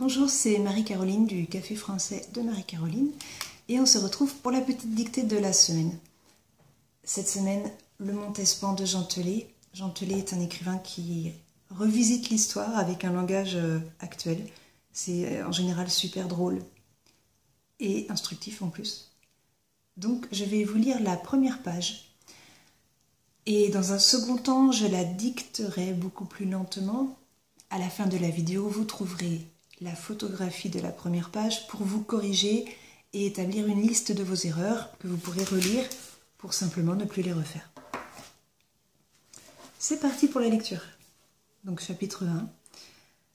Bonjour, c'est Marie-Caroline du Café Français de Marie-Caroline et on se retrouve pour la petite dictée de la semaine. Cette semaine, le Montespan de Jean Teulé. Jean Teulé est un écrivain qui revisite l'histoire avec un langage actuel. C'est en général super drôle et instructif en plus. Donc je vais vous lire la première page. Et dans un second temps, je la dicterai beaucoup plus lentement. À la fin de la vidéo, vous trouverez la photographie de la première page pour vous corriger et établir une liste de vos erreurs que vous pourrez relire pour simplement ne plus les refaire. C'est parti pour la lecture. Donc chapitre 1.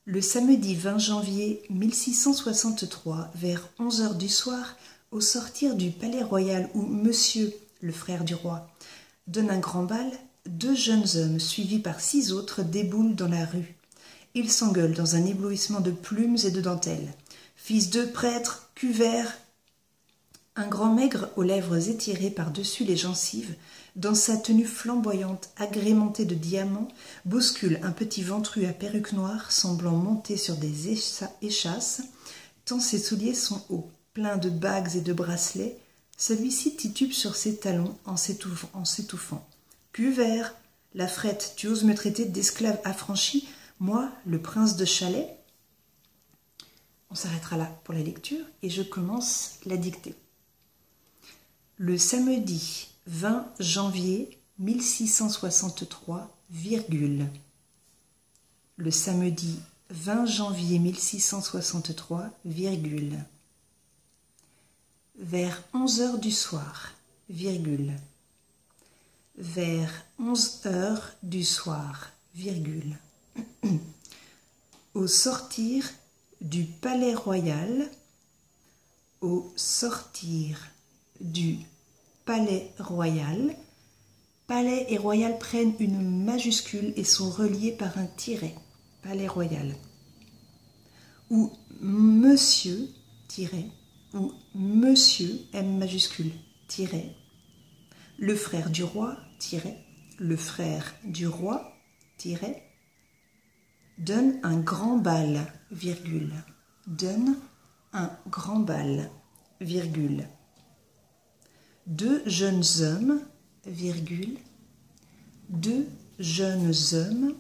Le samedi 20 janvier 1663, vers 11h du soir, au sortir du palais royal où Monsieur, le frère du roi, donne un grand bal, deux jeunes hommes suivis par 6 autres déboulent dans la rue. Ils s'engueulent dans un éblouissement de plumes et de dentelles. Fils de prêtre, cuvert. Un grand maigre aux lèvres étirées par-dessus les gencives, dans sa tenue flamboyante agrémentée de diamants, bouscule un petit ventru à perruque noire semblant monter sur des échasses, tant ses souliers sont hauts, pleins de bagues et de bracelets. Celui-ci titube sur ses talons en s'étouffant. « Cuvert, la frette, tu oses me traiter d'esclave affranchi, moi, le prince de Chalais ?» On s'arrêtera là pour la lecture et je commence la dictée. Le samedi 20 janvier 1663, virgule. Le samedi 20 janvier 1663, virgule. Vers 11h du soir, virgule. Vers 11h du soir, virgule. Au sortir du palais royal, au sortir du palais royal, palais et royal prennent une majuscule et sont reliés par un tiret, palais royal, ou monsieur, tiret, ou monsieur, M majuscule, tiret, le frère du roi, tiret, le frère du roi, tiret, donne un grand bal, virgule, donne un grand bal, virgule. Deux jeunes hommes, virgule, deux jeunes hommes,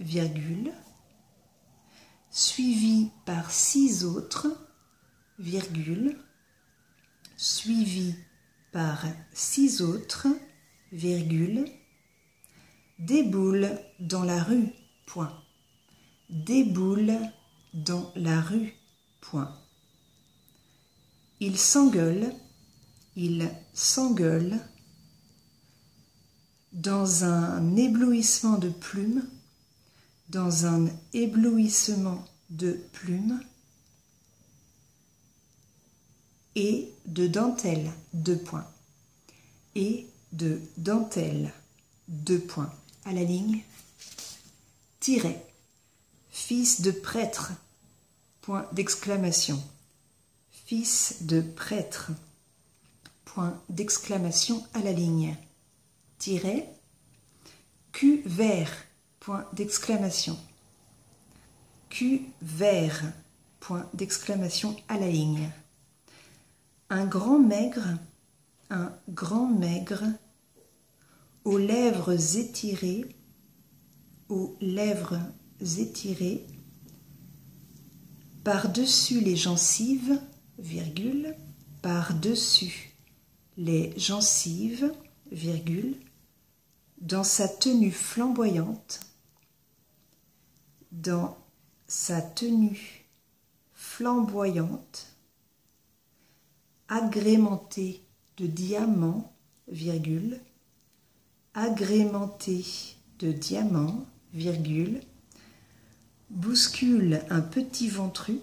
virgule, suivis par 6 autres, virgule, suivi par 6 autres, virgule, déboule dans la rue, point, déboule dans la rue, point. Ils s'engueulent dans un éblouissement de plumes, dans un éblouissement de plumes, et de dentelle, 2 points. Et de dentelle, 2 points. À la ligne, tiret. Fils de prêtre, point d'exclamation. Fils de prêtre, point d'exclamation à la ligne. Tiret. Cul vert, point d'exclamation. Cul vert, point d'exclamation à la ligne. Un grand maigre, aux lèvres étirées, par-dessus les gencives, virgule, par-dessus les gencives, virgule, dans sa tenue flamboyante, agrémenté de diamants, virgule, agrémenté de diamants, virgule, bouscule un petit ventru,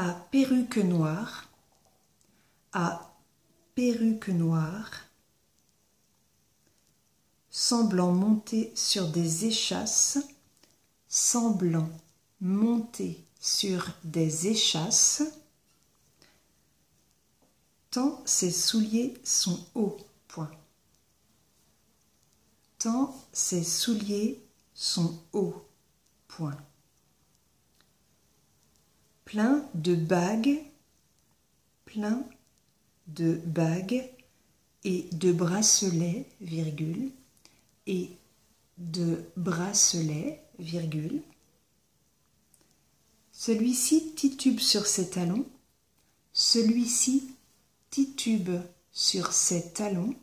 à perruque noire, semblant monter sur des échasses, semblant monter sur des échasses, tant ses souliers sont hauts, point. tant ses souliers sont hauts. Point. Plein de bagues et de bracelets, virgule, et de bracelets, virgule. Celui-ci titube sur ses talons, celui-ci titube sur ses talons,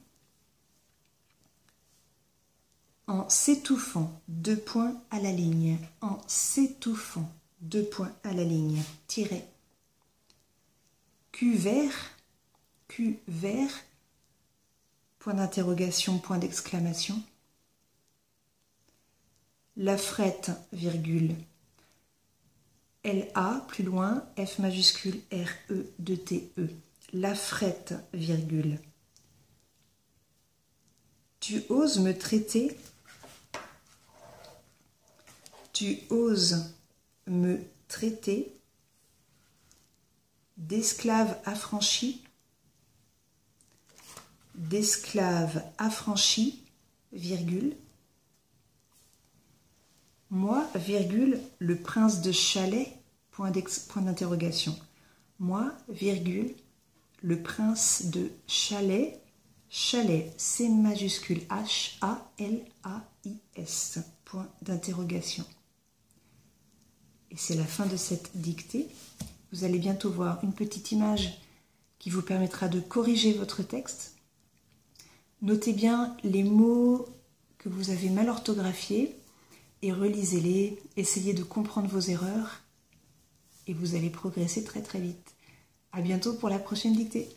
en s'étouffant, deux points à la ligne, en s'étouffant, deux points à la ligne, tiret. Q vert, point d'interrogation, point d'exclamation. La frette, virgule. LA, plus loin, F majuscule, RE, 2TE. La frette, virgule. Tu oses me traiter d'esclave affranchi, virgule. Moi, virgule, le prince de Chalais, point d'interrogation. Moi, virgule, le prince de Chalais, Chalais, C majuscule, H-A-L-A-I-S, point d'interrogation. Et c'est la fin de cette dictée. Vous allez bientôt voir une petite image qui vous permettra de corriger votre texte. Notez bien les mots que vous avez mal orthographiés et relisez-les, essayez de comprendre vos erreurs et vous allez progresser très très vite. À bientôt pour la prochaine dictée.